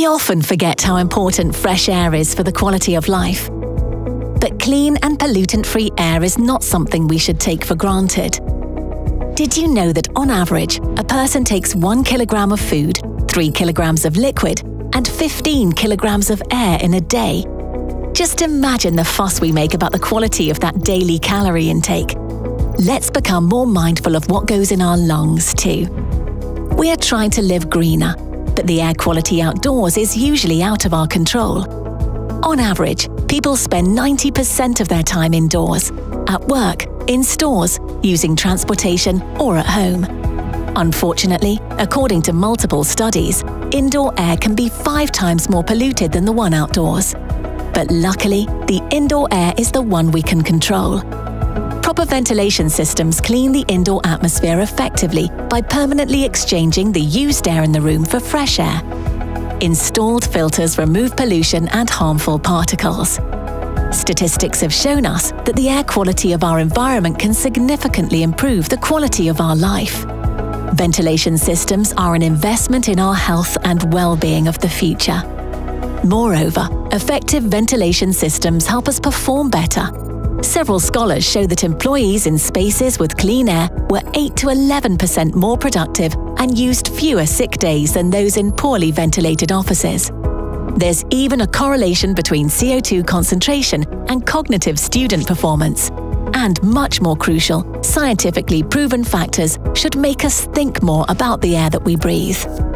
We often forget how important fresh air is for the quality of life. But clean and pollutant-free air is not something we should take for granted. Did you know that on average, a person takes 1 kilogram of food, 3 kilograms of liquid, and 15 kilograms of air in a day? Just imagine the fuss we make about the quality of that daily calorie intake. Let's become more mindful of what goes in our lungs too. We are trying to live greener, but the air quality outdoors is usually out of our control. On average, people spend 90% of their time indoors, at work, in stores, using transportation, or at home. Unfortunately, according to multiple studies, indoor air can be 5 times more polluted than the one outdoors. But luckily, the indoor air is the one we can control. Proper ventilation systems clean the indoor atmosphere effectively by permanently exchanging the used air in the room for fresh air. Installed filters remove pollution and harmful particles. Statistics have shown us that the air quality of our environment can significantly improve the quality of our life. Ventilation systems are an investment in our health and well-being of the future. Moreover, effective ventilation systems help us perform better. Several scholars show that employees in spaces with clean air were 8 to 11% more productive and used fewer sick days than those in poorly ventilated offices. There's even a correlation between CO2 concentration and cognitive student performance. And much more crucial, scientifically proven factors should make us think more about the air that we breathe.